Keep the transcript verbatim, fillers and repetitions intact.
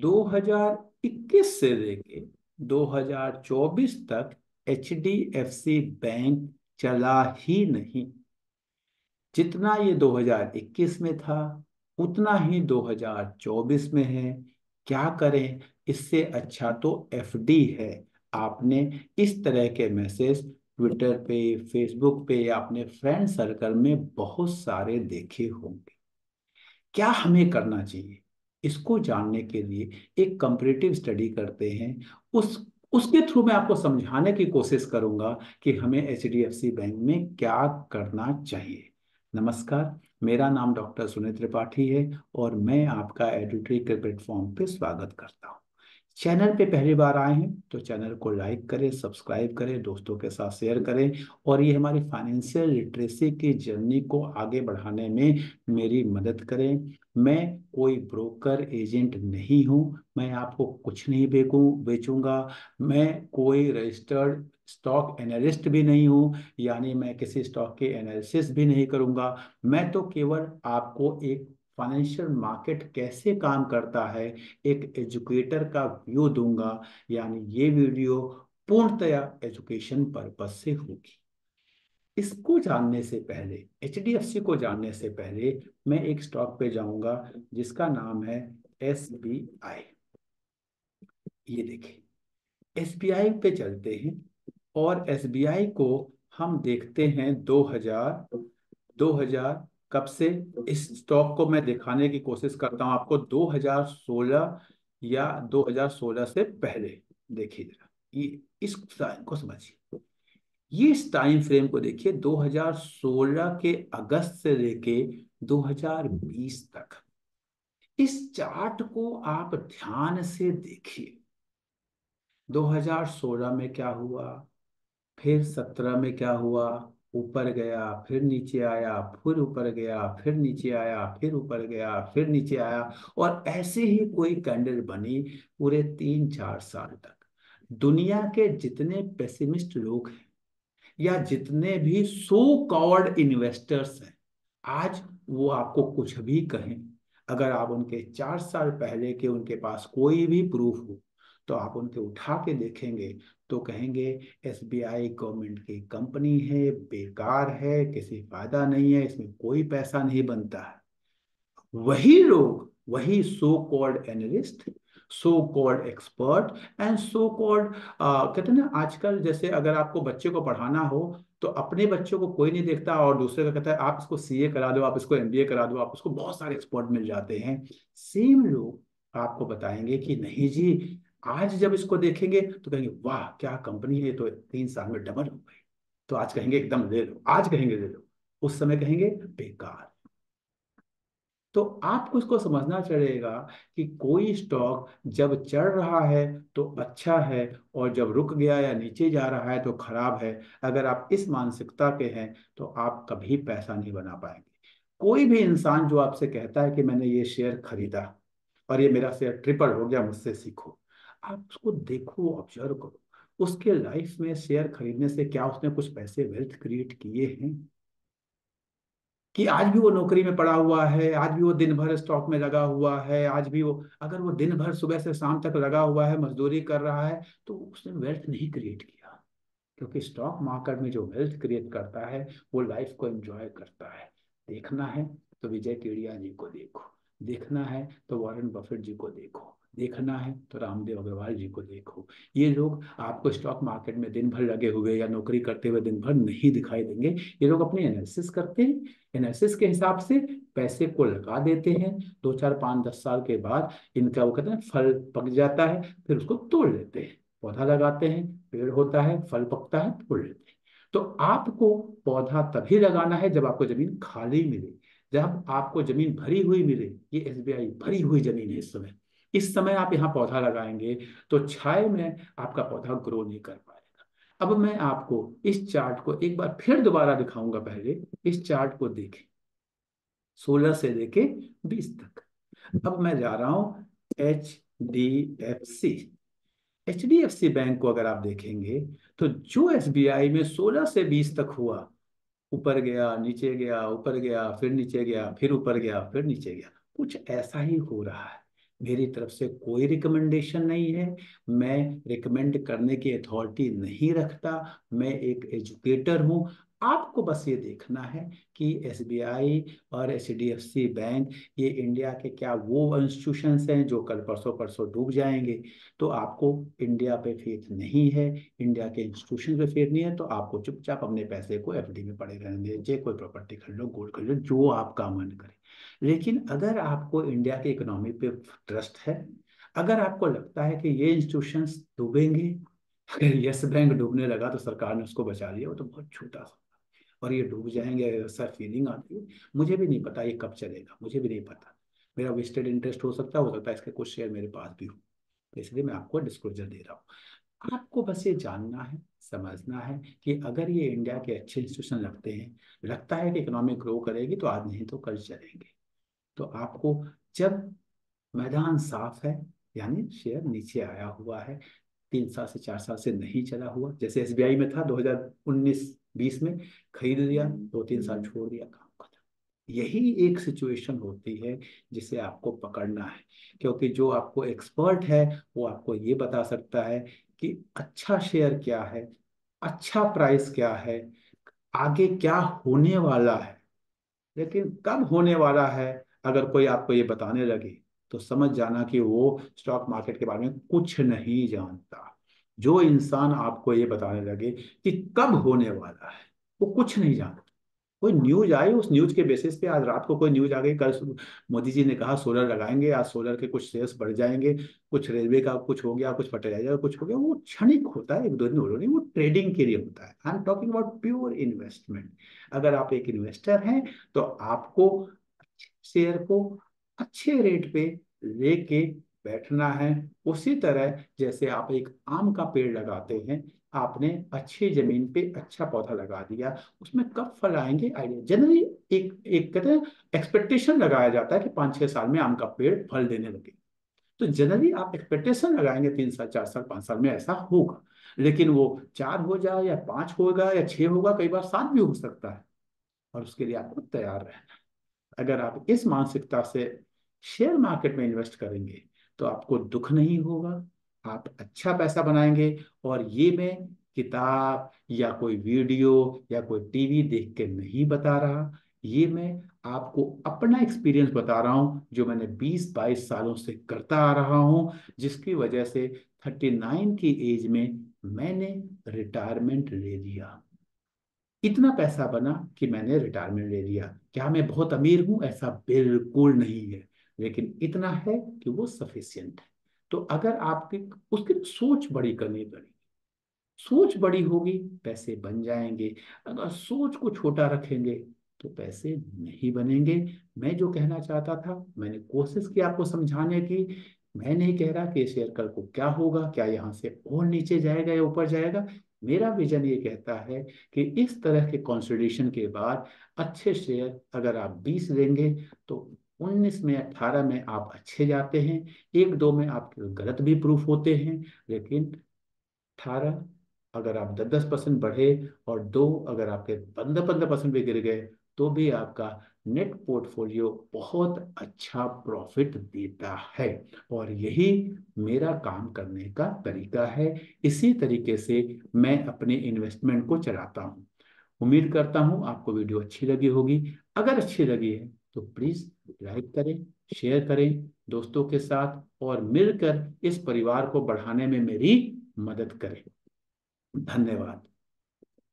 दो हज़ार इक्कीस से लेके दो हज़ार चौबीस तक H D F C bank चला ही नहीं। जितना ये दो हज़ार इक्कीस में था उतना ही दो हज़ार चौबीस में है। क्या करें, इससे अच्छा तो एफ डी है। आपने इस तरह के मैसेज ट्विटर पे, फेसबुक पे या अपने फ्रेंड सर्कल में बहुत सारे देखे होंगे। क्या हमें करना चाहिए, इसको जानने के लिए एक कंपैरेटिव स्टडी करते हैं। उस उसके थ्रू मैं आपको समझाने की कोशिश करूंगा कि हमें H D F C bank में क्या करना चाहिए। नमस्कार, मेरा नाम डॉक्टर सुनील त्रिपाठी है और मैं आपका एडिटरी के प्लेटफॉर्म पे स्वागत करता हूं। चैनल पे पहली बार आए हैं तो चैनल को लाइक करें, सब्सक्राइब करें, दोस्तों के साथ शेयर करें और ये हमारी फाइनेंशियल लिटरेसी की जर्नी को आगे बढ़ाने में मेरी मदद करें। मैं कोई ब्रोकर एजेंट नहीं हूं, मैं आपको कुछ नहीं बेचूं बेचूंगा। मैं कोई रजिस्टर्ड स्टॉक एनालिस्ट भी नहीं हूं, यानी मैं किसी स्टॉक के एनालिसिस भी नहीं करूंगा। मैं तो केवल आपको एक फाइनेंशियल मार्केट कैसे काम करता है, एक एजुकेटर का व्यू दूंगा, यानी ये वीडियो पूर्णतया एजुकेशन पर्पज से होगी। इसको जानने से पहले, एच डी एफ सी को जानने से पहले मैं एक स्टॉक पे जाऊंगा जिसका नाम है एस बी आई। ये देखिए, एस बी आई पे चलते हैं और एस बी आई को हम देखते हैं दो हज़ार दो हज़ार कब से। इस स्टॉक को मैं दिखाने की कोशिश करता हूं आपको दो हज़ार सोलह या दो हज़ार सोलह से पहले। देखिए जरा ये, इस टाइम को समझिए, ये इस टाइम फ्रेम को देखिए, दो हज़ार सोलह के अगस्त से लेके दो हज़ार बीस तक। इस चार्ट को आप ध्यान से देखिए। दो हज़ार सोलह में क्या हुआ, फिर सत्रह में क्या हुआ, ऊपर गया, फिर नीचे आया, फिर ऊपर गया, फिर नीचे आया, फिर ऊपर गया, फिर नीचे आया और ऐसे ही कोई कैंडल बनी पूरे तीन चार साल तक। दुनिया के जितने पेसिमिस्ट लोग हैं या जितने भी सो कॉल्ड इन्वेस्टर्स हैं, आज वो आपको कुछ भी कहें, अगर आप उनके चार साल पहले के उनके पास कोई भी प्रूफ हो तो आप उनके उठा के देखेंगे तो कहेंगे एस बी आई गवर्नमेंट की कंपनी है, बेकार है, किसी फायदा नहीं है, इसमें कोई पैसा नहीं बनता है। वही लोग, वही so called analyst, so called expert and so called कहते हैं ना, आजकल जैसे अगर आपको बच्चे को पढ़ाना हो तो अपने बच्चों को कोई नहीं देखता और दूसरे का कहता है आप इसको सी ए करा दो, आप इसको एम बी ए करा दो, आप उसको बहुत सारे एक्सपर्ट मिल जाते हैं। सेम लोग आपको बताएंगे कि नहीं जी, आज जब इसको देखेंगे तो कहेंगे वाह क्या कंपनी है, तो तीन साल में डबल हो गई, तो आज कहेंगे एकदम ले लो, आज कहेंगे ले लो, उस समय कहेंगे बेकार। तो आपको इसको समझना चलेगा कि कोई स्टॉक जब चढ़ रहा है तो अच्छा है और जब रुक गया या नीचे जा रहा है तो खराब है। अगर आप इस मानसिकता के हैं तो आप कभी पैसा नहीं बना पाएंगे। कोई भी इंसान जो आपसे कहता है कि मैंने ये शेयर खरीदा और ये मेरा शेयर ट्रिपल हो गया, मुझसे सीखो, आप उसको देखो, ऑब्जर्व करो, उसके लाइफ में शेयर खरीदने से क्या उसने कुछ पैसे वेल्थ क्रिएट किए हैं, कि आज भी वो नौकरी में पड़ा हुआ है, आज भी वो दिन भर स्टॉक में लगा हुआ है, आज भी वो, अगर वो दिन भर सुबह से शाम तक लगा हुआ है, मजदूरी कर रहा है, तो उसने वेल्थ नहीं क्रिएट किया। क्योंकि स्टॉक मार्केट में जो वेल्थ क्रिएट करता है वो लाइफ को एंजॉय करता है। देखना है तो विजय केड़िया जी को देखो, देखना है तो वॉरेन बफेट जी को देखो, देखना है तो रामदेव अग्रवाल जी को देखो। ये लोग आपको स्टॉक मार्केट में दिन भर लगे हुए या नौकरी करते हुए दिन भर नहीं दिखाई देंगे। ये लोग अपने एनालिसिस करते हैं, एनालिसिस के हिसाब से पैसे को लगा देते हैं, दो चार पाँच दस साल के बाद इनका वो कहते हैं फल पक जाता है, फिर उसको तोड़ लेते हैं। पौधा लगाते हैं, पेड़ होता है, फल पकता है, तोड़ लेते हैं। तो आपको पौधा तभी लगाना है जब आपको जमीन खाली मिले, जब आपको जमीन भरी हुई मिले। ये एस बी आई भरी हुई जमीन है इस समय। इस समय आप यहाँ पौधा लगाएंगे तो छाए में आपका पौधा ग्रो नहीं कर पाएगा। अब मैं आपको इस चार्ट को एक बार फिर दोबारा दिखाऊंगा। पहले इस चार्ट को देखें, सोलह से लेके बीस तक। अब मैं जा रहा हूँ H D F C H D F C bank को। अगर आप देखेंगे तो जो एस बी आई में सोलह से बीस तक हुआ, ऊपर गया नीचे गया, ऊपर गया फिर नीचे गया, फिर ऊपर गया फिर नीचे गया, कुछ ऐसा ही हो रहा है। मेरी तरफ से कोई रिकमेंडेशन नहीं है, मैं रिकमेंड करने की अथॉरिटी नहीं रखता, मैं एक एजुकेटर हूँ। आपको बस ये देखना है कि एस बी आई और H D F C bank ये इंडिया के क्या वो इंस्टीट्यूशंस हैं जो कल परसों परसों डूब जाएंगे, तो आपको इंडिया पे फेथ नहीं है, इंडिया के इंस्टीट्यूशन पे फेथ नहीं है, तो आपको चुपचाप अपने पैसे को एफ डी में पड़े रहने दीजिए, कोई प्रॉपर्टी खरीद लो, गोल्ड खरीद लो, जो आपका मन करे। लेकिन अगर आपको इंडिया के इकोनॉमी पे ट्रस्ट है, अगर आपको लगता है कि ये इंस्टीट्यूशंस डूबेंगे, अगर येस बैंक डूबने लगा तो सरकार ने उसको बचा लिया, वो तो बहुत छोटा सा, और ये डूब जाएंगे ऐसा फीलिंग आती है। मुझे भी नहीं पता ये कब चलेगा, मुझे भी नहीं पता, मेरा वेस्टेड इंटरेस्ट हो सकता है, हो सकता है इसके कुछ शेयर मेरे पास भी हो, इसलिए मैं आपको डिस्क्लोजर दे रहा हूँ। आपको बस ये जानना है, समझना है कि अगर ये इंडिया के अच्छे इंस्टीट्यूशन लगते हैं, लगता है कि इकोनॉमिक ग्रो करेगी तो आज नहीं तो कल चलेंगे, तो आपको जब मैदान साफ है, यानी शेयर नीचे आया हुआ है, तीन साल से चार साल से नहीं चला हुआ, जैसे एस बी आई में था दो हजार उन्नीस बीस में, खरीद लिया, दो तीन साल छोड़ दिया, काम खत्म। यही एक सिचुएशन होती है जिसे आपको पकड़ना है, क्योंकि जो आपको एक्सपर्ट है वो आपको ये बता सकता है कि अच्छा शेयर क्या है, अच्छा प्राइस क्या है, आगे क्या होने वाला है। लेकिन कब होने वाला है अगर कोई आपको ये बताने लगे तो समझ जाना कि वो स्टॉक मार्केट के बारे में कुछ नहीं जानता। जो इंसान आपको ये बताने लगे कि कब होने वाला है वो कुछ नहीं जानता। कोई न्यूज आई, उस न्यूज के बेसिस पे आज रात को कोई न्यूज आ गई, कल मोदी जी ने कहा सोलर लगाएंगे, आज सोलर के कुछ शेयर्स बढ़ जाएंगे, कुछ रेलवे का कुछ हो गया, कुछ फर्टिलाइजर कुछ हो गया, वो क्षणिक होता है, एक दो दिन हो नहीं, वो ट्रेडिंग के लिए होता है। I am talking about pure investment. अगर आप एक इन्वेस्टर हैं तो आपको शेयर को अच्छे रेट पे लेके बैठना है। उसी तरह जैसे आप एक आम का पेड़ लगाते हैं, आपने अच्छी जमीन पे अच्छा पौधा लगा दिया, उसमें कब फल आएंगे आइडिया, जनरली एक एक कहते हैं एक्सपेक्टेशन लगाया जाता है कि पाँच छः साल में आम का पेड़ फल देने लगे, तो जनरली आप एक्सपेक्टेशन लगाएंगे तीन साल चार साल पाँच साल में ऐसा होगा, लेकिन वो चार हो जाए या पाँच होगा या छः होगा, कई बार सात भी हो सकता है, और उसके लिए आपको तैयार रहना है। अगर आप इस मानसिकता से शेयर मार्केट में इन्वेस्ट करेंगे तो आपको दुख नहीं होगा, आप अच्छा पैसा बनाएंगे। और ये मैं किताब या कोई वीडियो या कोई टीवी देख के नहीं बता रहा, ये मैं आपको अपना एक्सपीरियंस बता रहा हूँ जो मैंने बीस बाईस सालों से करता आ रहा हूँ, जिसकी वजह से उनतालीस की एज में मैंने रिटायरमेंट ले लिया। इतना पैसा बना कि मैंने रिटायरमेंट ले लिया। क्या मैं बहुत अमीर हूँ? ऐसा बिल्कुल नहीं है, लेकिन इतना है कि वो सफिशियंट है। तो अगर आपकी उसकी सोच बड़ी करनी पड़ेगी, सोच बड़ी होगी पैसे बन जाएंगे, अगर सोच को छोटा रखेंगे तो पैसे नहीं बनेंगे। मैं जो कहना चाहता था मैंने कोशिश की आपको समझाने की। मैं नहीं कह रहा कि शेयर कल को क्या होगा, क्या यहाँ से और नीचे जाएगा या ऊपर जाएगा। मेरा विजन ये कहता है कि इस तरह के कंसोलिडेशन के बाद अच्छे शेयर अगर आप बीस लेंगे तो उन्नीस में अट्ठारह में आप अच्छे जाते हैं, एक दो में आप गलत भी प्रूफ होते हैं, लेकिन अट्ठारह अगर आप दस दस परसेंट बढ़े और दो अगर आपके पंद्रह पंद्रह परसेंट भी गिर गए तो भी आपका नेट पोर्टफोलियो बहुत अच्छा प्रॉफिट देता है। और यही मेरा काम करने का तरीका है, इसी तरीके से मैं अपने इन्वेस्टमेंट को चलाता हूँ। उम्मीद करता हूँ आपको वीडियो अच्छी लगी होगी। अगर अच्छी लगी है तो प्लीज़ लाइक करें, शेयर करें दोस्तों के साथ, और मिलकर इस परिवार को बढ़ाने में मेरी मदद करें। धन्यवाद।